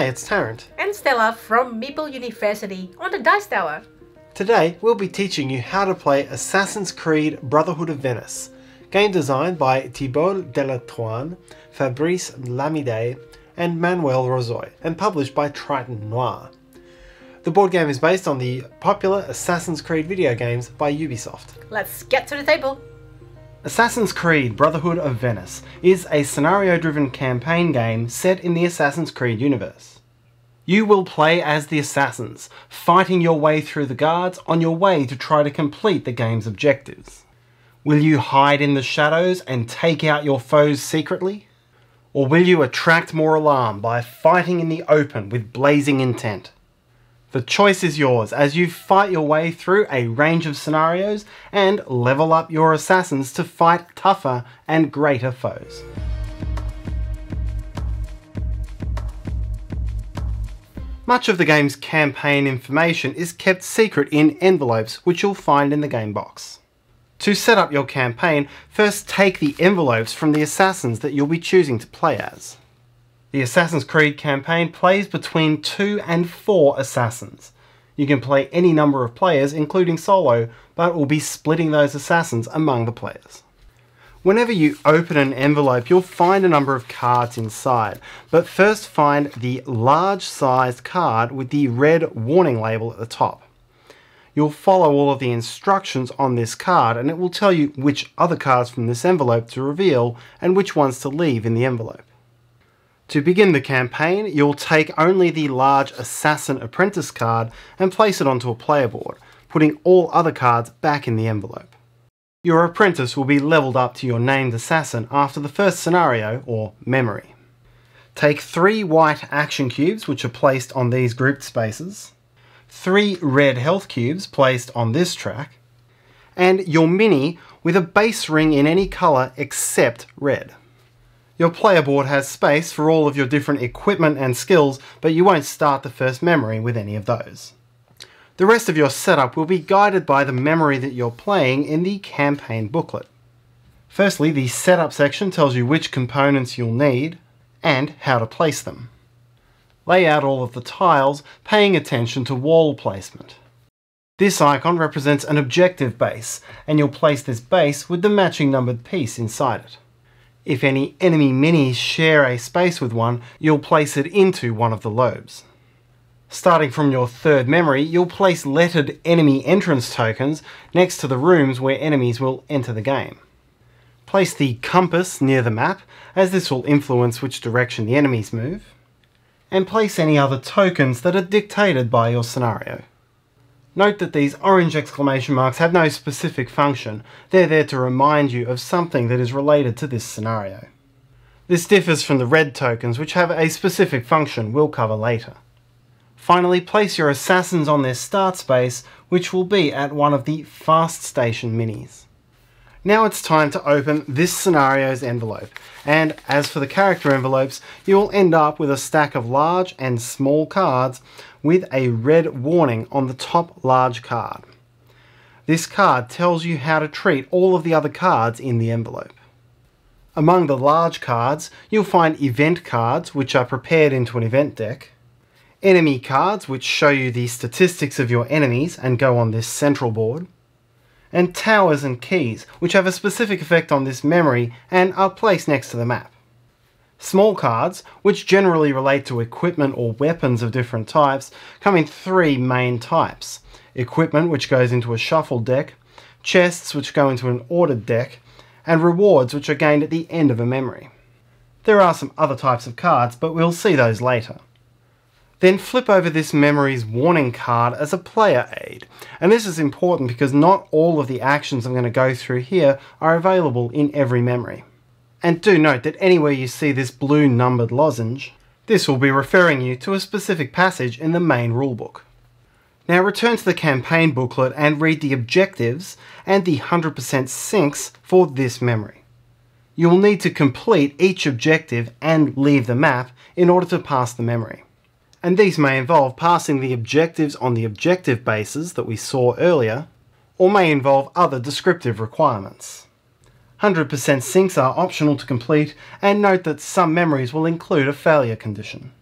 Hi, it's Tarrant and Stella from Meeple University on the Dice Tower. Today we'll be teaching you how to play Assassin's Creed: Brotherhood of Venice, game designed by Thibault Delatroine, Fabrice Lamide and Manuel Rosoy, and published by Triton Noir. The board game is based on the popular Assassin's Creed video games by Ubisoft. Let's get to the table! Assassin's Creed: Brotherhood of Venice is a scenario-driven campaign game set in the Assassin's Creed universe. You will play as the assassins, fighting your way through the guards on your way to try to complete the game's objectives. Will you hide in the shadows and take out your foes secretly? Or will you attract more alarm by fighting in the open with blazing intent? The choice is yours as you fight your way through a range of scenarios and level up your assassins to fight tougher and greater foes. Much of the game's campaign information is kept secret in envelopes, which you'll find in the game box. To set up your campaign, first take the envelopes from the assassins that you'll be choosing to play as. The Assassin's Creed campaign plays between 2 and 4 assassins. You can play any number of players, including solo, but we'll be splitting those assassins among the players. Whenever you open an envelope, you'll find a number of cards inside, but first find the large-sized card with the red warning label at the top. You'll follow all of the instructions on this card, and it will tell you which other cards from this envelope to reveal and which ones to leave in the envelope. To begin the campaign, you'll take only the large Assassin Apprentice card and place it onto a player board, putting all other cards back in the envelope. Your Apprentice will be leveled up to your named Assassin after the first scenario, or memory. Take 3 white action cubes, which are placed on these grouped spaces, 3 red health cubes placed on this track, and your mini with a base ring in any colour except red. Your player board has space for all of your different equipment and skills, but you won't start the first memory with any of those. The rest of your setup will be guided by the memory that you're playing in the campaign booklet. Firstly, the setup section tells you which components you'll need and how to place them. Lay out all of the tiles, paying attention to wall placement. This icon represents an objective base, and you'll place this base with the matching numbered piece inside it. If any enemy minis share a space with one, you'll place it into one of the lobes. Starting from your third memory, you'll place lettered enemy entrance tokens next to the rooms where enemies will enter the game. Place the compass near the map, as this will influence which direction the enemies move, and place any other tokens that are dictated by your scenario. Note that these orange exclamation marks have no specific function. They're there to remind you of something that is related to this scenario. This differs from the red tokens, which have a specific function we'll cover later. Finally, place your assassins on their start space, which will be at one of the fast station minis. Now it's time to open this scenario's envelope, and as for the character envelopes, you will end up with a stack of large and small cards with a red warning on the top large card. This card tells you how to treat all of the other cards in the envelope. Among the large cards, you'll find event cards, which are prepared into an event deck, enemy cards, which show you the statistics of your enemies and go on this central board, and towers and keys, which have a specific effect on this memory and are placed next to the map. Small cards, which generally relate to equipment or weapons of different types, come in 3 main types: equipment, which goes into a shuffled deck, chests, which go into an ordered deck, and rewards, which are gained at the end of a memory. There are some other types of cards, but we'll see those later. Then flip over this memory's warning card as a player aid. And this is important because not all of the actions I'm going to go through here are available in every memory. And do note that anywhere you see this blue numbered lozenge, this will be referring you to a specific passage in the main rulebook. Now return to the campaign booklet and read the objectives and the 100% syncs for this memory. You will need to complete each objective and leave the map in order to pass the memory. And these may involve passing the objectives on the objective bases that we saw earlier, or may involve other descriptive requirements. 100% syncs are optional to complete, and note that some memories will include a failure condition.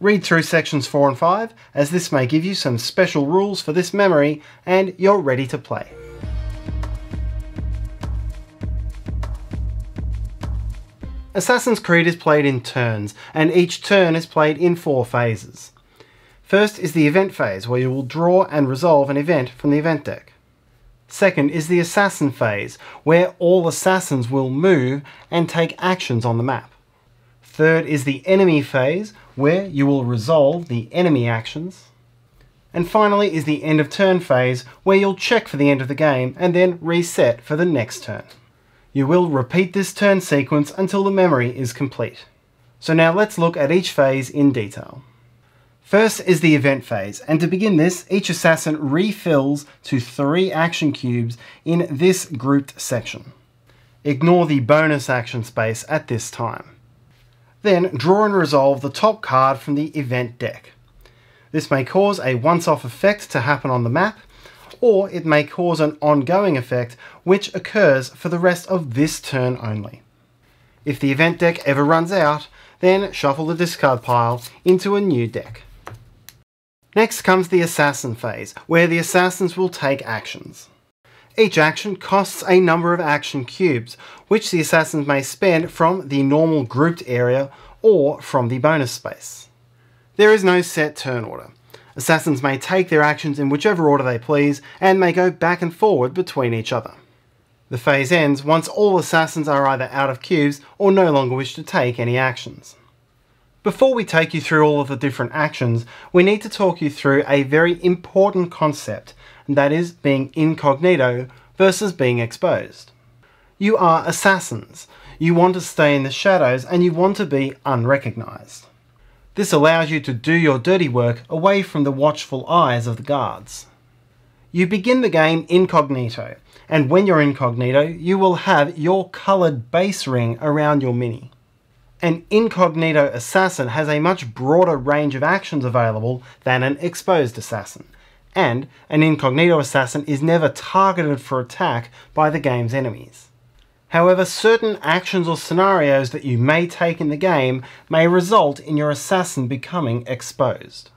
Read through sections 4 and 5, as this may give you some special rules for this memory, and you're ready to play. Assassin's Creed is played in turns, and each turn is played in 4 phases. First is the event phase, where you will draw and resolve an event from the event deck. Second is the assassin phase, where all assassins will move and take actions on the map. Third is the enemy phase, where you will resolve the enemy actions. And finally is the end of turn phase, where you'll check for the end of the game and then reset for the next turn. You will repeat this turn sequence until the memory is complete. So now let's look at each phase in detail. First is the event phase, and to begin this, each assassin refills to 3 action cubes in this grouped section. Ignore the bonus action space at this time. Then draw and resolve the top card from the event deck. This may cause a once-off effect to happen on the map, or it may cause an ongoing effect which occurs for the rest of this turn only. If the event deck ever runs out, then shuffle the discard pile into a new deck. Next comes the assassin phase, where the assassins will take actions. Each action costs a number of action cubes, which the assassins may spend from the normal grouped area or from the bonus space. There is no set turn order. Assassins may take their actions in whichever order they please, and may go back and forward between each other. The phase ends once all assassins are either out of cubes or no longer wish to take any actions. Before we take you through all of the different actions, we need to talk you through a very important concept, and that is being incognito versus being exposed. You are assassins. You want to stay in the shadows and you want to be unrecognized. This allows you to do your dirty work away from the watchful eyes of the guards. You begin the game incognito, and when you're incognito, you will have your coloured base ring around your mini. An incognito assassin has a much broader range of actions available than an exposed assassin, and an incognito assassin is never targeted for attack by the game's enemies. However, certain actions or scenarios that you may take in the game may result in your assassin becoming exposed.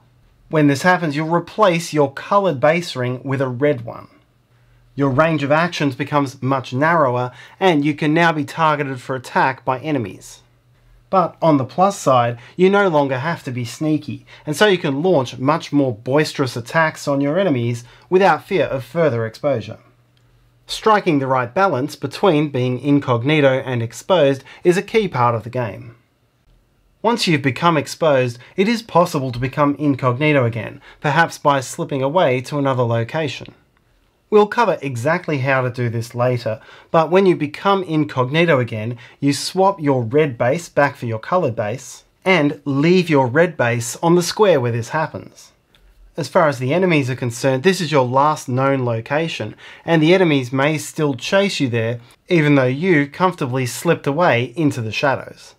When this happens, you'll replace your coloured base ring with a red one. Your range of actions becomes much narrower, and you can now be targeted for attack by enemies. But on the plus side, you no longer have to be sneaky, and so you can launch much more boisterous attacks on your enemies without fear of further exposure. Striking the right balance between being incognito and exposed is a key part of the game. Once you've become exposed, it is possible to become incognito again, perhaps by slipping away to another location. We'll cover exactly how to do this later, but when you become incognito again, you swap your red base back for your coloured base, and leave your red base on the square where this happens. As far as the enemies are concerned, this is your last known location, and the enemies may still chase you there, even though you comfortably slipped away into the shadows.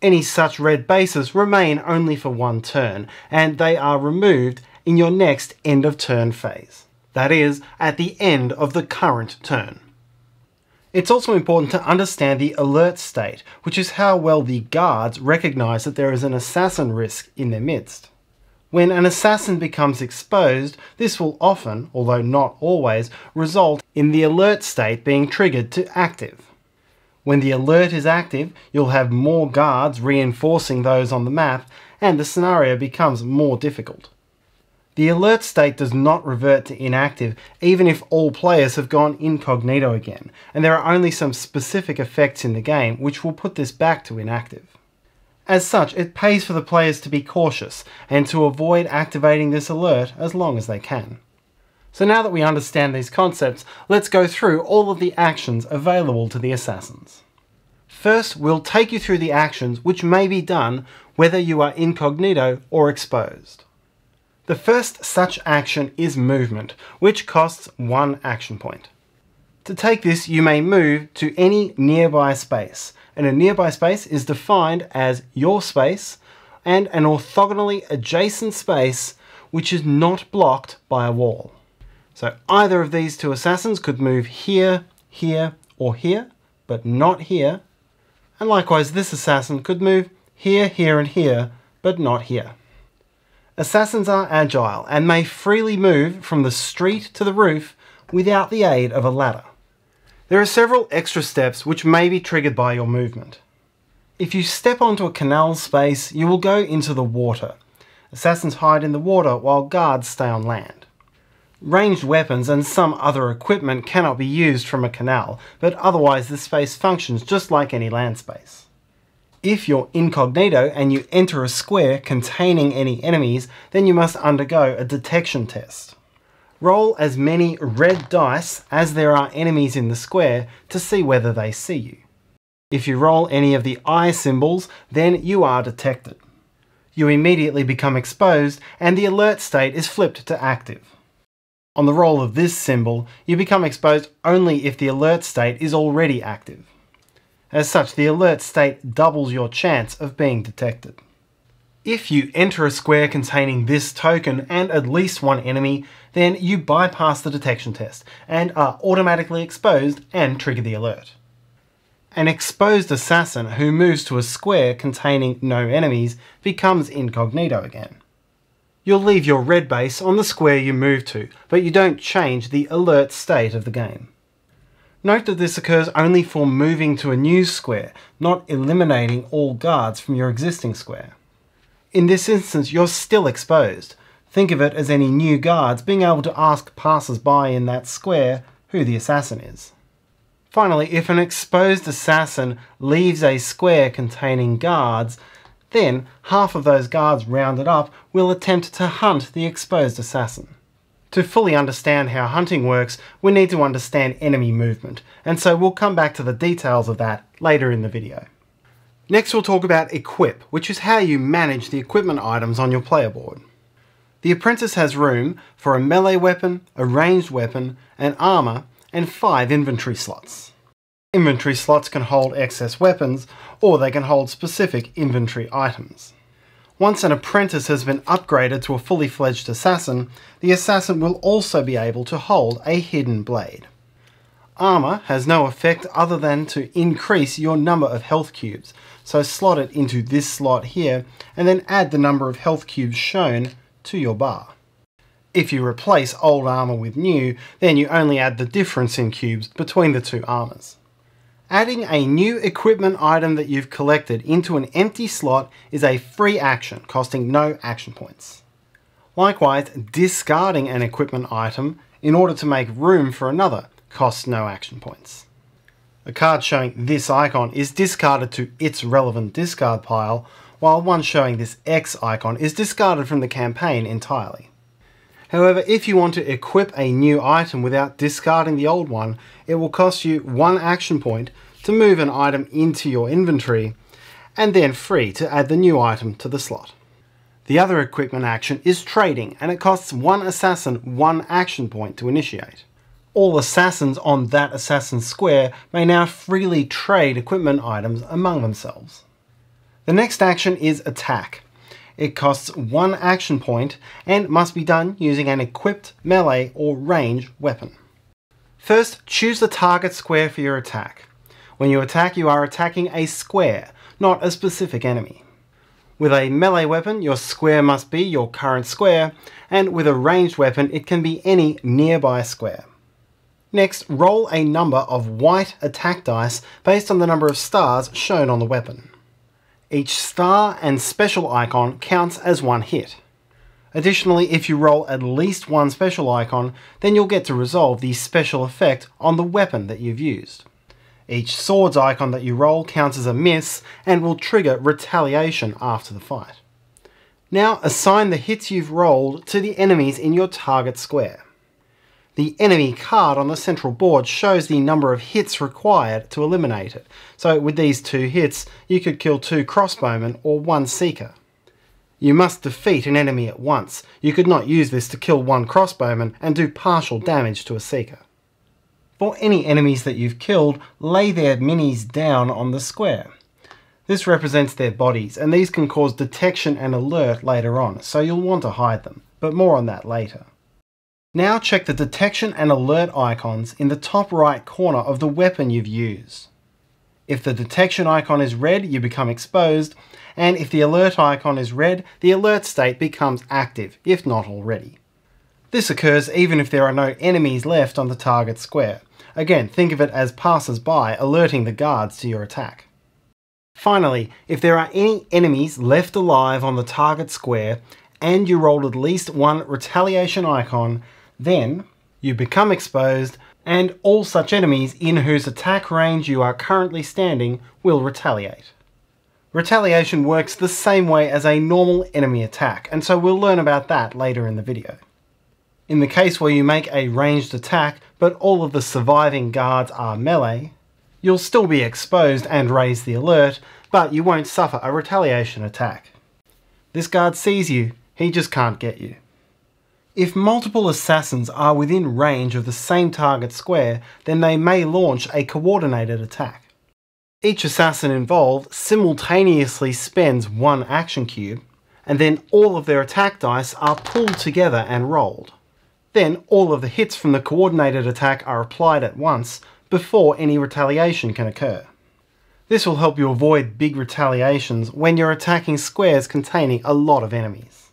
Any such red bases remain only for one turn, and they are removed in your next end of turn phase. That is, at the end of the current turn. It's also important to understand the alert state, which is how well the guards recognise that there is an assassin risk in their midst. When an assassin becomes exposed, this will often, although not always, result in the alert state being triggered to active. When the alert is active, you'll have more guards reinforcing those on the map, and the scenario becomes more difficult. The alert state does not revert to inactive, even if all players have gone incognito again, and there are only some specific effects in the game which will put this back to inactive. As such, it pays for the players to be cautious, and to avoid activating this alert as long as they can. So now that we understand these concepts, let's go through all of the actions available to the assassins. First, we'll take you through the actions which may be done whether you are incognito or exposed. The first such action is movement, which costs 1 action point. To take this, you may move to any nearby space, and a nearby space is defined as your space and an orthogonally adjacent space which is not blocked by a wall. So either of these two assassins could move here, here, or here, but not here. And likewise, this assassin could move here, here, and here, but not here. Assassins are agile and may freely move from the street to the roof without the aid of a ladder. There are several extra steps which may be triggered by your movement. If you step onto a canal space, you will go into the water. Assassins hide in the water while guards stay on land. Ranged weapons and some other equipment cannot be used from a canal, but otherwise this space functions just like any land space. If you're incognito and you enter a square containing any enemies, then you must undergo a detection test. Roll as many red dice as there are enemies in the square to see whether they see you. If you roll any of the eye symbols, then you are detected. You immediately become exposed and the alert state is flipped to active. On the roll of this symbol, you become exposed only if the alert state is already active. As such, the alert state doubles your chance of being detected. If you enter a square containing this token and at least one enemy, then you bypass the detection test and are automatically exposed and trigger the alert. An exposed assassin who moves to a square containing no enemies becomes incognito again. You'll leave your red base on the square you move to, but you don't change the alert state of the game. Note that this occurs only for moving to a new square, not eliminating all guards from your existing square. In this instance, you're still exposed. Think of it as any new guards being able to ask passers-by in that square who the assassin is. Finally, if an exposed assassin leaves a square containing guards, then half of those guards rounded up will attempt to hunt the exposed assassin. To fully understand how hunting works, we need to understand enemy movement, and so we'll come back to the details of that later in the video. Next we'll talk about equip, which is how you manage the equipment items on your player board. The apprentice has room for a melee weapon, a ranged weapon, an armor, and 5 inventory slots. Inventory slots can hold excess weapons, or they can hold specific inventory items. Once an apprentice has been upgraded to a fully fledged assassin, the assassin will also be able to hold a hidden blade. Armor has no effect other than to increase your number of health cubes, so slot it into this slot here, and then add the number of health cubes shown to your bar. If you replace old armor with new, then you only add the difference in cubes between the two armors. Adding a new equipment item that you've collected into an empty slot is a free action, costing no action points. Likewise, discarding an equipment item in order to make room for another costs no action points. A card showing this icon is discarded to its relevant discard pile, while one showing this X icon is discarded from the campaign entirely. However, if you want to equip a new item without discarding the old one, it will cost you 1 action point to move an item into your inventory, and then free to add the new item to the slot. The other equipment action is trading, and it costs one assassin 1 action point to initiate. All assassins on that assassin's square may now freely trade equipment items among themselves. The next action is attack. It costs 1 action point and must be done using an equipped melee or ranged weapon. First, choose the target square for your attack. When you attack, you are attacking a square, not a specific enemy. With a melee weapon, your square must be your current square, and with a ranged weapon, it can be any nearby square. Next, roll a number of white attack dice based on the number of stars shown on the weapon. Each star and special icon counts as 1 hit. Additionally, if you roll at least 1 special icon, then you'll get to resolve the special effect on the weapon that you've used. Each swords icon that you roll counts as a miss and will trigger retaliation after the fight. Now assign the hits you've rolled to the enemies in your target square. The enemy card on the central board shows the number of hits required to eliminate it, so with these 2 hits you could kill 2 crossbowmen or 1 seeker. You must defeat an enemy at once. You could not use this to kill 1 crossbowman and do partial damage to a seeker. For any enemies that you've killed, lay their minis down on the square. This represents their bodies, and these can cause detection and alert later on, so you'll want to hide them, but more on that later. Now check the detection and alert icons in the top right corner of the weapon you've used. If the detection icon is red, you become exposed, and if the alert icon is red, the alert state becomes active, if not already. This occurs even if there are no enemies left on the target square. Again, think of it as passers-by alerting the guards to your attack. Finally, if there are any enemies left alive on the target square, and you rolled at least one retaliation icon, then you become exposed, and all such enemies in whose attack range you are currently standing will retaliate. Retaliation works the same way as a normal enemy attack, and so we'll learn about that later in the video. In the case where you make a ranged attack, but all of the surviving guards are melee, you'll still be exposed and raise the alert, but you won't suffer a retaliation attack. This guard sees you, he just can't get you. If multiple assassins are within range of the same target square, then they may launch a coordinated attack. Each assassin involved simultaneously spends one action cube, and then all of their attack dice are pulled together and rolled. Then all of the hits from the coordinated attack are applied at once, before any retaliation can occur. This will help you avoid big retaliations when you're attacking squares containing a lot of enemies.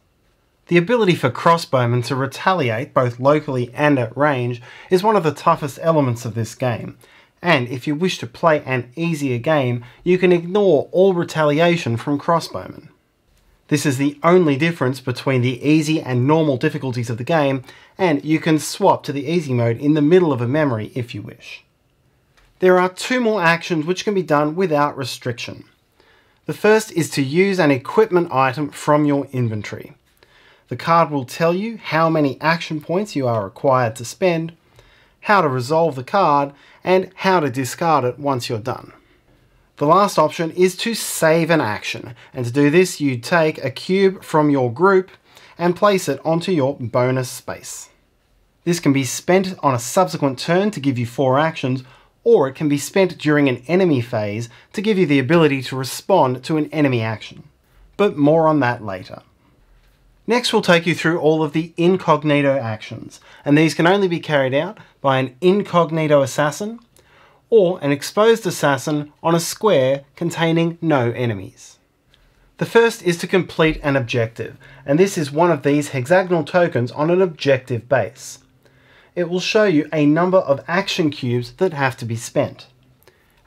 The ability for crossbowmen to retaliate both locally and at range is one of the toughest elements of this game, and if you wish to play an easier game, you can ignore all retaliation from crossbowmen. This is the only difference between the easy and normal difficulties of the game, and you can swap to the easy mode in the middle of a memory if you wish. There are two more actions which can be done without restriction. The first is to use an equipment item from your inventory. The card will tell you how many action points you are required to spend, how to resolve the card, and how to discard it once you're done. The last option is to save an action, and to do this you take a cube from your group and place it onto your bonus space. This can be spent on a subsequent turn to give you 4 actions, or it can be spent during an enemy phase to give you the ability to respond to an enemy action. But more on that later. Next we'll take you through all of the incognito actions, and these can only be carried out by an incognito assassin or an exposed assassin on a square containing no enemies. The first is to complete an objective, and this is one of these hexagonal tokens on an objective base. It will show you a number of action cubes that have to be spent,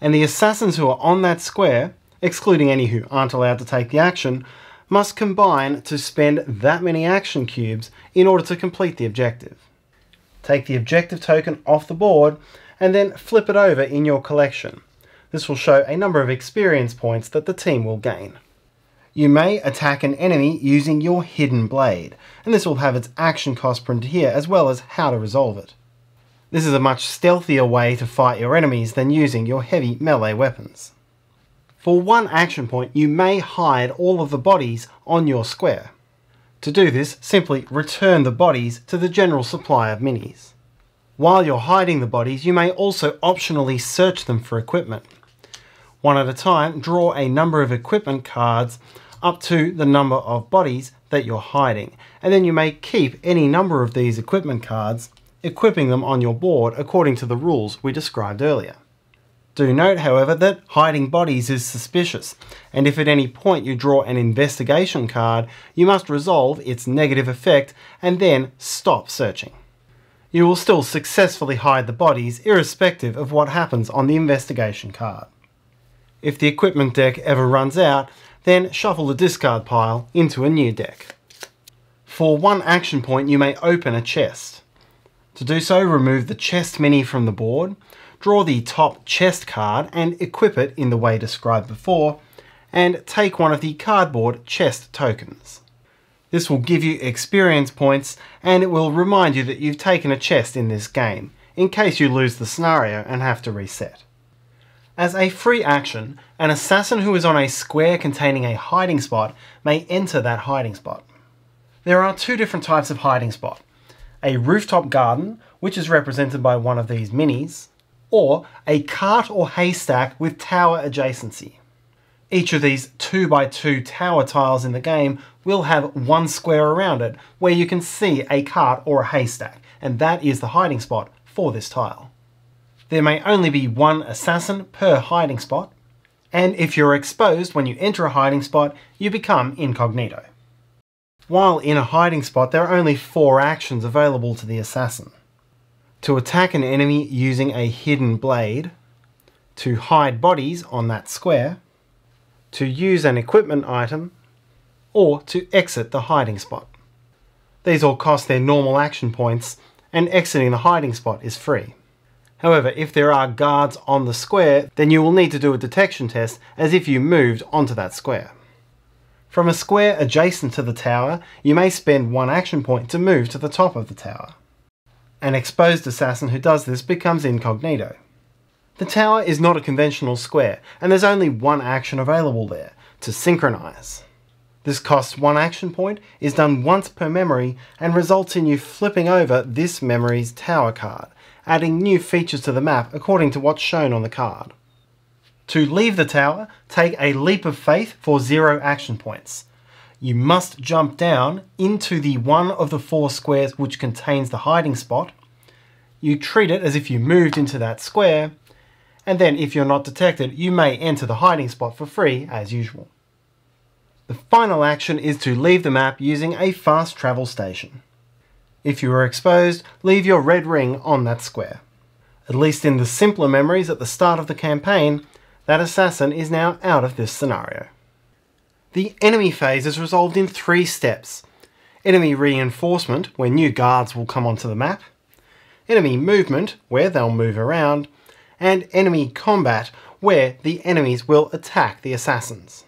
and the assassins who are on that square, excluding any who aren't allowed to take the action, must combine to spend that many action cubes in order to complete the objective. Take the objective token off the board and then flip it over in your collection. This will show a number of experience points that the team will gain. You may attack an enemy using your hidden blade, and this will have its action cost printed here as well as how to resolve it. This is a much stealthier way to fight your enemies than using your heavy melee weapons. For one action point, you may hide all of the bodies on your square. To do this, simply return the bodies to the general supply of minis. While you're hiding the bodies, you may also optionally search them for equipment. One at a time, draw a number of equipment cards up to the number of bodies that you're hiding, and then you may keep any number of these equipment cards, equipping them on your board according to the rules we described earlier. Do note, however, that hiding bodies is suspicious, and if at any point you draw an investigation card, you must resolve its negative effect and then stop searching. You will still successfully hide the bodies irrespective of what happens on the investigation card. If the equipment deck ever runs out, then shuffle the discard pile into a new deck. For one action point, you may open a chest. To do so, remove the chest mini from the board, draw the top chest card and equip it in the way described before, and take one of the cardboard chest tokens. This will give you experience points, and it will remind you that you've taken a chest in this game, in case you lose the scenario and have to reset. As a free action, an assassin who is on a square containing a hiding spot may enter that hiding spot. There are two different types of hiding spot: a rooftop garden, which is represented by one of these minis, or a cart or haystack with tower adjacency. Each of these 2x2 tower tiles in the game will have one square around it where you can see a cart or a haystack, and that is the hiding spot for this tile. There may only be one assassin per hiding spot, and if you're exposed when you enter a hiding spot, you become incognito. While in a hiding spot, there are only 4 actions available to the assassin: to attack an enemy using a hidden blade, to hide bodies on that square, to use an equipment item, or to exit the hiding spot. These all cost their normal action points, and exiting the hiding spot is free. However, if there are guards on the square, then you will need to do a detection test as if you moved onto that square. From a square adjacent to the tower, you may spend 1 action point to move to the top of the tower. An exposed assassin who does this becomes incognito. The tower is not a conventional square, and there's only 1 action available there, to synchronize. This costs 1 action point, is done once per memory, and results in you flipping over this memory's tower card, adding new features to the map according to what's shown on the card. To leave the tower, take a leap of faith for 0 action points. You must jump down into the one of the 4 squares which contains the hiding spot. You treat it as if you moved into that square, and then if you're not detected, you may enter the hiding spot for free as usual. The final action is to leave the map using a fast travel station. If you are exposed, leave your red ring on that square. At least in the simpler memories at the start of the campaign, that assassin is now out of this scenario. The enemy phase is resolved in 3 steps: enemy reinforcement, where new guards will come onto the map, enemy movement, where they'll move around, and enemy combat, where the enemies will attack the assassins.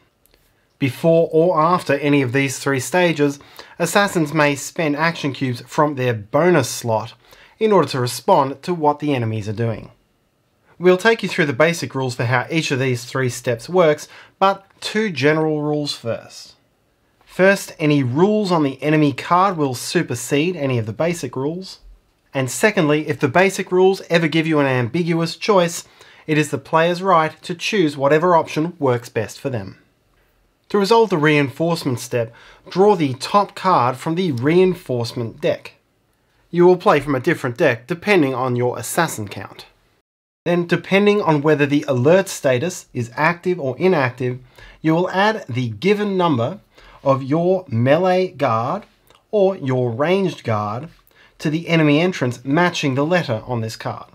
Before or after any of these 3 stages, assassins may spend action cubes from their bonus slot in order to respond to what the enemies are doing. We'll take you through the basic rules for how each of these 3 steps works, but 2 general rules first. First, any rules on the enemy card will supersede any of the basic rules. And secondly, if the basic rules ever give you an ambiguous choice, it is the player's right to choose whatever option works best for them. To resolve the reinforcement step, draw the top card from the reinforcement deck. You will play from a different deck depending on your assassin count. Then, depending on whether the alert status is active or inactive, you will add the given number of your melee guard or your ranged guard to the enemy entrance matching the letter on this card.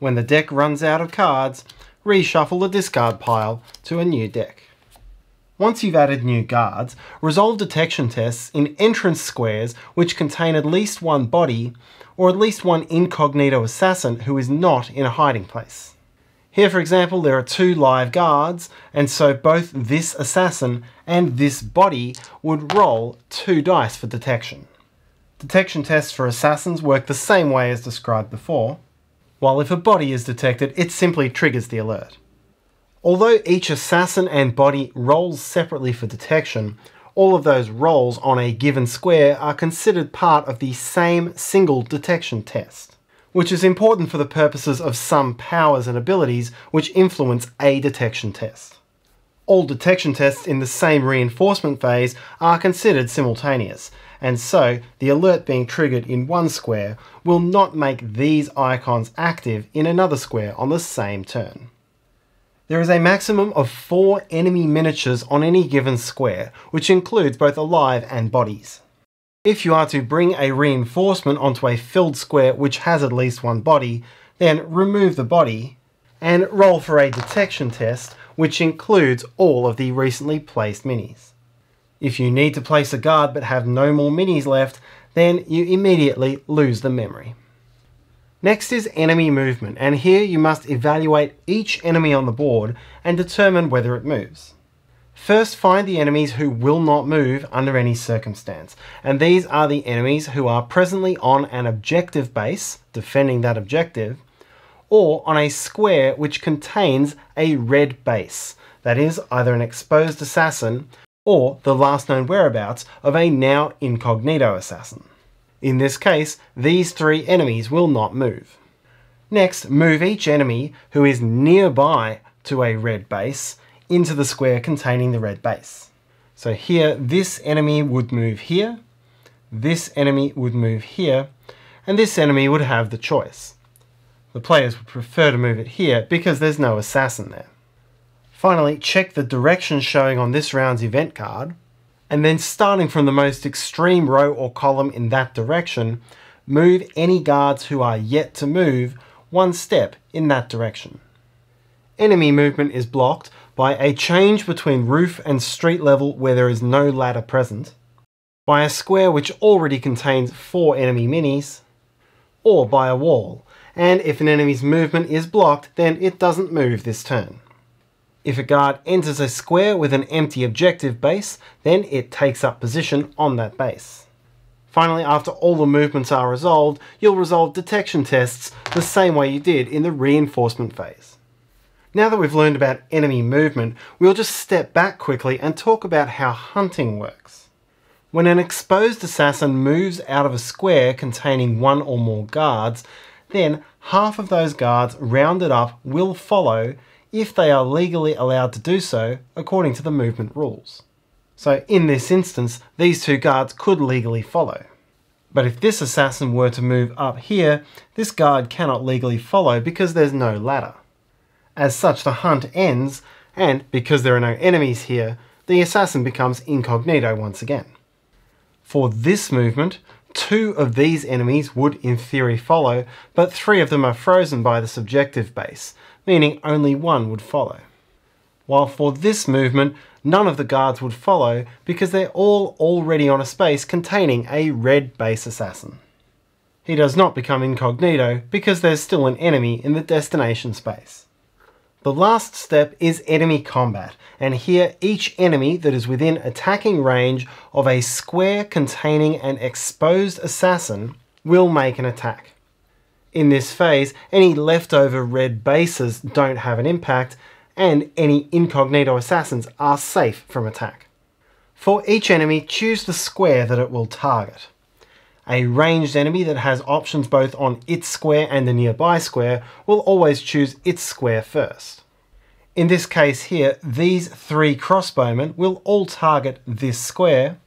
When the deck runs out of cards, reshuffle the discard pile to a new deck. Once you've added new guards, resolve detection tests in entrance squares which contain at least 1 body or at least 1 incognito assassin who is not in a hiding place. Here, for example, there are 2 live guards, and so both this assassin and this body would roll 2 dice for detection. Detection tests for assassins work the same way as described before, while if a body is detected, it simply triggers the alert. Although each assassin and body rolls separately for detection, all of those rolls on a given square are considered part of the same single detection test, which is important for the purposes of some powers and abilities which influence a detection test. All detection tests in the same reinforcement phase are considered simultaneous, and so the alert being triggered in one square will not make these icons active in another square on the same turn. There is a maximum of 4 enemy miniatures on any given square, which includes both alive and bodies. If you are to bring a reinforcement onto a filled square which has at least 1 body, then remove the body and roll for a detection test which includes all of the recently placed minis. If you need to place a guard but have no more minis left, then you immediately lose the memory. Next is enemy movement, and here you must evaluate each enemy on the board and determine whether it moves. First, find the enemies who will not move under any circumstance, and these are the enemies who are presently on an objective base, defending that objective, or on a square which contains a red base, that is, either an exposed assassin or the last known whereabouts of a now incognito assassin. In this case, these 3 enemies will not move. Next, move each enemy who is nearby to a red base into the square containing the red base. So here, this enemy would move here, this enemy would move here, and this enemy would have the choice. The players would prefer to move it here because there's no assassin there. Finally, check the direction showing on this round's event card, and then starting from the most extreme row or column in that direction, move any guards who are yet to move one step in that direction. Enemy movement is blocked by a change between roof and street level where there is no ladder present, by a square which already contains 4 enemy minis, or by a wall, and if an enemy's movement is blocked, then it doesn't move this turn. If a guard enters a square with an empty objective base, then it takes up position on that base. Finally, after all the movements are resolved, you'll resolve detection tests the same way you did in the reinforcement phase. Now that we've learned about enemy movement, we'll just step back quickly and talk about how hunting works. When an exposed assassin moves out of a square containing 1 or more guards, then half of those guards rounded up will follow if they are legally allowed to do so according to the movement rules. So in this instance, these 2 guards could legally follow. But if this assassin were to move up here, this guard cannot legally follow because there's no ladder. As such, the hunt ends, and because there are no enemies here, the assassin becomes incognito once again. For this movement, 2 of these enemies would in theory follow, but 3 of them are frozen by the subjective base, meaning only 1 would follow. While for this movement, none of the guards would follow because they're all already on a space containing a red base assassin. He does not become incognito because there's still an enemy in the destination space. The last step is enemy combat, and here each enemy that is within attacking range of a square containing an exposed assassin will make an attack. In this phase, any leftover red bases don't have an impact, and any incognito assassins are safe from attack. For each enemy, choose the square that it will target. A ranged enemy that has options both on its square and the nearby square will always choose its square first. In this case here, these 3 crossbowmen will all target this square,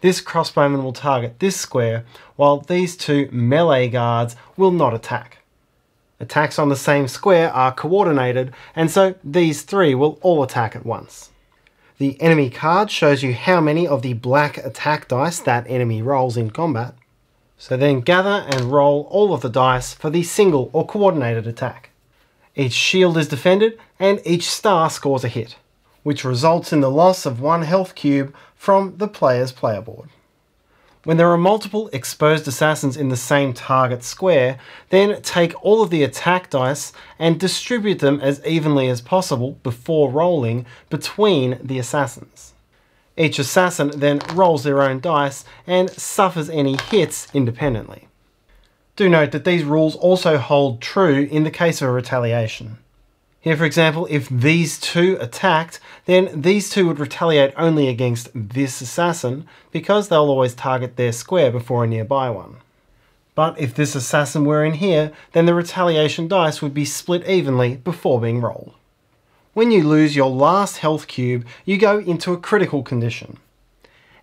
this crossbowman will target this square, while these 2 melee guards will not attack. Attacks on the same square are coordinated, and so these 3 will all attack at once. The enemy card shows you how many of the black attack dice that enemy rolls in combat. So then gather and roll all of the dice for the single or coordinated attack. Each shield is defended and each star scores a hit, which results in the loss of 1 health cube from the player's player board. When there are multiple exposed assassins in the same target square, then take all of the attack dice and distribute them as evenly as possible before rolling between the assassins. Each assassin then rolls their own dice and suffers any hits independently. Do note that these rules also hold true in the case of a retaliation. Here, for example, if these 2 attacked, then these 2 would retaliate only against this assassin because they'll always target their square before a nearby one. But if this assassin were in here, then the retaliation dice would be split evenly before being rolled. When you lose your last health cube, you go into a critical condition.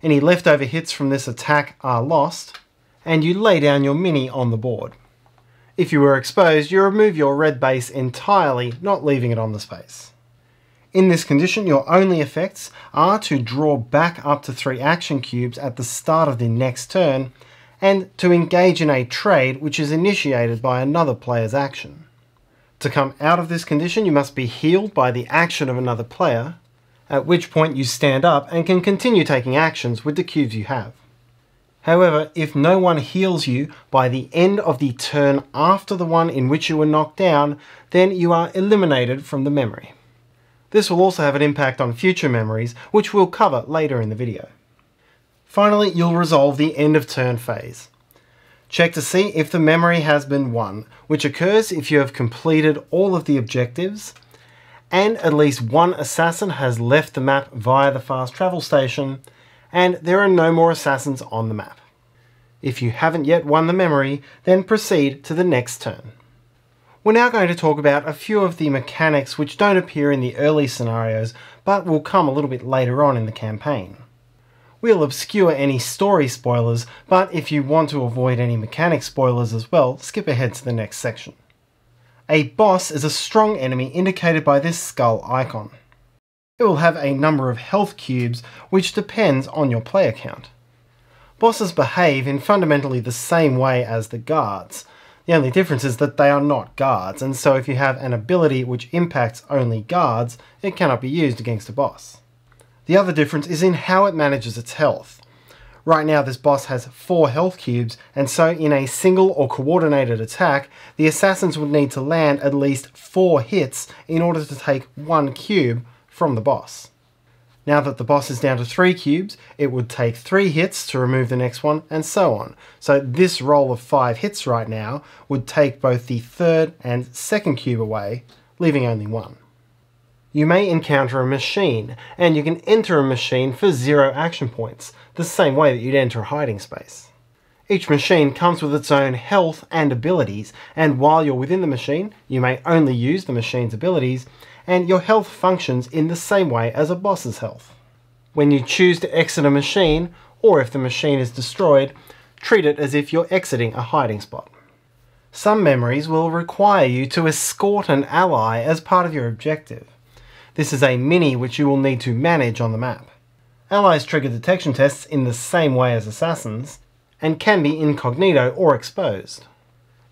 Any leftover hits from this attack are lost, and you lay down your mini on the board. If you were exposed, you remove your red base entirely, not leaving it on the space. In this condition, your only effects are to draw back up to 3 action cubes at the start of the next turn, and to engage in a trade which is initiated by another player's action. To come out of this condition, you must be healed by the action of another player, at which point you stand up and can continue taking actions with the cubes you have. However, if no one heals you by the end of the turn after the one in which you were knocked down, then you are eliminated from the memory. This will also have an impact on future memories, which we'll cover later in the video. Finally, you'll resolve the end of turn phase. Check to see if the memory has been won, which occurs if you have completed all of the objectives, and at least 1 assassin has left the map via the fast travel station, and there are no more assassins on the map. If you haven't yet won the memory, then proceed to the next turn. We're now going to talk about a few of the mechanics which don't appear in the early scenarios, but will come a little bit later on in the campaign. We'll obscure any story spoilers, but if you want to avoid any mechanic spoilers as well, skip ahead to the next section. A boss is a strong enemy indicated by this skull icon. It will have a number of health cubes, which depends on your player count. Bosses behave in fundamentally the same way as the guards. The only difference is that they are not guards, and so if you have an ability which impacts only guards, it cannot be used against a boss. The other difference is in how it manages its health. Right now this boss has 4 health cubes, and so in a single or coordinated attack, the assassins would need to land at least 4 hits in order to take 1 cube from the boss. Now that the boss is down to 3 cubes, it would take 3 hits to remove the next one, and so on. So this roll of 5 hits right now would take both the 3rd and 2nd cube away, leaving only 1. You may encounter a machine, and you can enter a machine for 0 action points, the same way that you'd enter a hiding space. Each machine comes with its own health and abilities, and while you're within the machine, you may only use the machine's abilities, and your health functions in the same way as a boss's health. When you choose to exit a machine, or if the machine is destroyed, treat it as if you're exiting a hiding spot. Some memories will require you to escort an ally as part of your objective. This is a mini which you will need to manage on the map. Allies trigger detection tests in the same way as assassins, and can be incognito or exposed.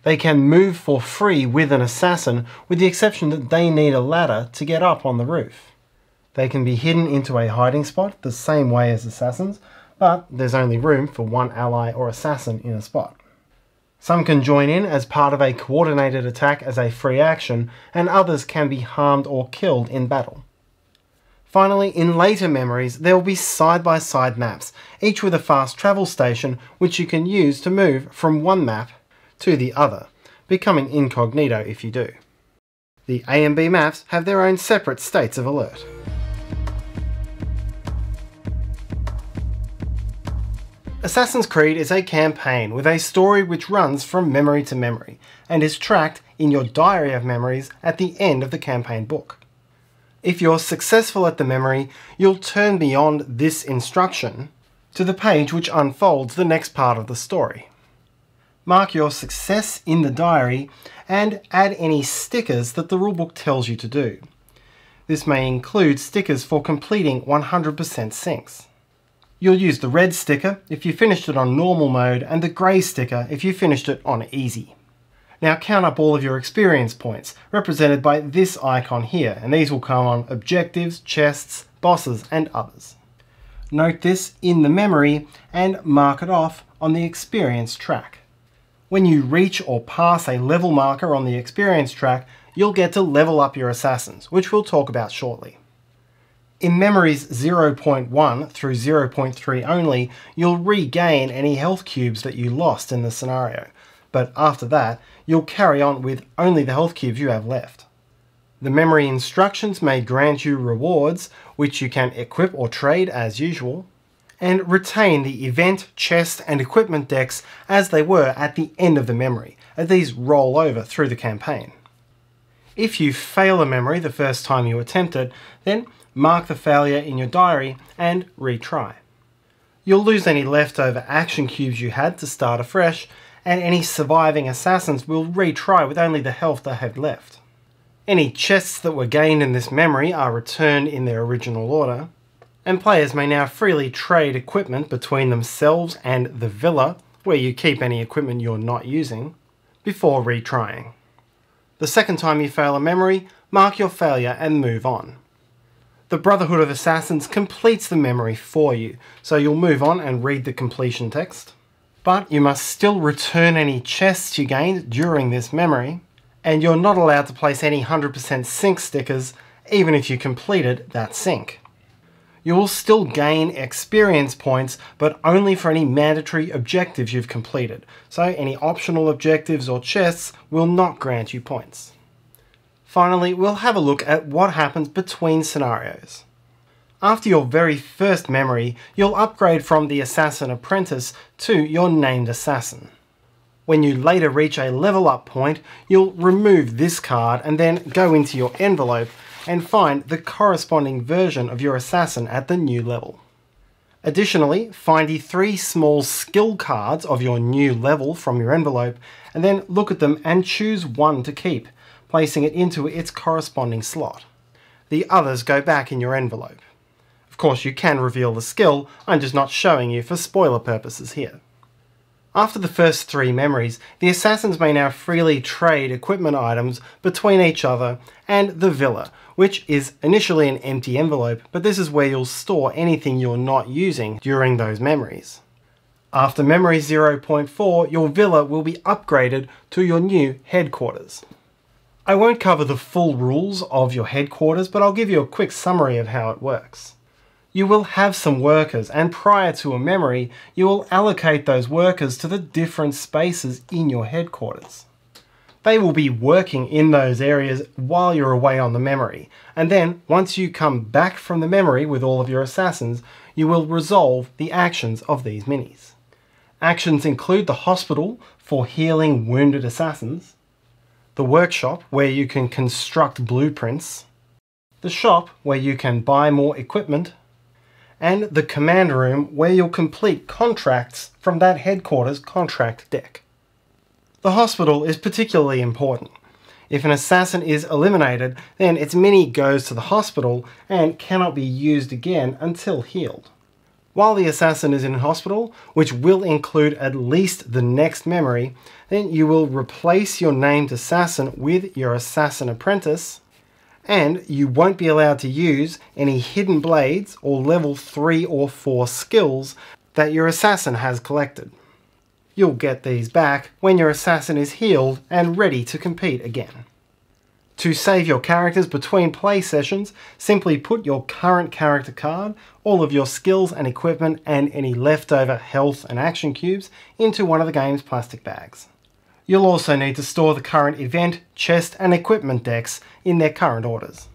They can move for free with an assassin, with the exception that they need a ladder to get up on the roof. They can be hidden into a hiding spot the same way as assassins, but there's only room for 1 ally or assassin in a spot. Some can join in as part of a coordinated attack as a free action, and others can be harmed or killed in battle. Finally, in later memories, there will be side-by-side maps, each with a fast travel station which you can use to move from one map to the other, becoming incognito if you do. The A and B maps have their own separate states of alert. Assassin's Creed is a campaign with a story which runs from memory to memory, and is tracked in your diary of memories at the end of the campaign book. If you're successful at the memory, you'll turn beyond this instruction to the page which unfolds the next part of the story. Mark your success in the diary and add any stickers that the rulebook tells you to do. This may include stickers for completing 100% syncs. You'll use the red sticker if you finished it on normal mode, and the grey sticker if you finished it on easy. Now count up all of your experience points, represented by this icon here, and these will come on objectives, chests, bosses and others. Note this in the memory and mark it off on the experience track. When you reach or pass a level marker on the experience track, you'll get to level up your assassins, which we'll talk about shortly. In memories 0.1 through 0.3 only, you'll regain any health cubes that you lost in the scenario, but after that, you'll carry on with only the health cubes you have left. The memory instructions may grant you rewards, which you can equip or trade as usual, and retain the event, chest and equipment decks as they were at the end of the memory, as these roll over through the campaign. If you fail a memory the first time you attempt it, then mark the failure in your diary and retry. You'll lose any leftover action cubes you had to start afresh, and any surviving assassins will retry with only the health they have left. Any chests that were gained in this memory are returned in their original order, and players may now freely trade equipment between themselves and the villa, where you keep any equipment you're not using, before retrying. The second time you fail a memory, mark your failure and move on. The Brotherhood of Assassins completes the memory for you, so you'll move on and read the completion text. But you must still return any chests you gained during this memory, and you're not allowed to place any 100% sync stickers, even if you completed that sync. You will still gain experience points, but only for any mandatory objectives you've completed, so any optional objectives or chests will not grant you points. Finally, we'll have a look at what happens between scenarios. After your very first memory, you'll upgrade from the Assassin Apprentice to your Named Assassin. When you later reach a level up point, you'll remove this card and then go into your envelope and find the corresponding version of your Assassin at the new level. Additionally, find the 3 small skill cards of your new level from your envelope and then look at them and choose one to keep, placing it into its corresponding slot. The others go back in your envelope. Of course you can reveal the skill, I'm just not showing you for spoiler purposes here. After the first three memories, the assassins may now freely trade equipment items between each other and the villa, which is initially an empty envelope, but this is where you'll store anything you're not using during those memories. After memory 0.4, your villa will be upgraded to your new headquarters. I won't cover the full rules of your headquarters, but I'll give you a quick summary of how it works. You will have some workers, and prior to a memory, you will allocate those workers to the different spaces in your headquarters. They will be working in those areas while you're away on the memory, and then once you come back from the memory with all of your assassins, you will resolve the actions of these minis. Actions include the hospital for healing wounded assassins, the workshop where you can construct blueprints, the shop where you can buy more equipment, and the command room where you'll complete contracts from that headquarters contract deck. The hospital is particularly important. If an assassin is eliminated, then its mini goes to the hospital and cannot be used again until healed. While the assassin is in hospital, which will include at least the next memory, then you will replace your named assassin with your assassin apprentice, and you won't be allowed to use any hidden blades or level 3 or 4 skills that your assassin has collected. You'll get these back when your assassin is healed and ready to compete again. To save your characters between play sessions, simply put your current character card, all of your skills and equipment, and any leftover health and action cubes into one of the game's plastic bags. You'll also need to store the current event, chest and equipment decks in their current orders.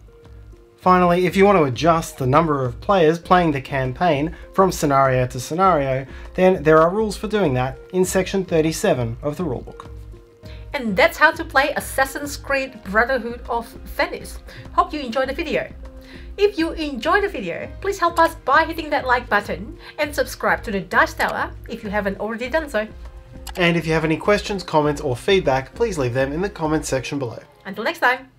Finally, if you want to adjust the number of players playing the campaign from scenario to scenario, then there are rules for doing that in section 37 of the rulebook. And that's how to play Assassin's Creed Brotherhood of Venice. Hope you enjoyed the video. If you enjoyed the video, please help us by hitting that like button and subscribe to the Dice Tower if you haven't already done so. And if you have any questions, comments or feedback, please leave them in the comments section below. Until next time!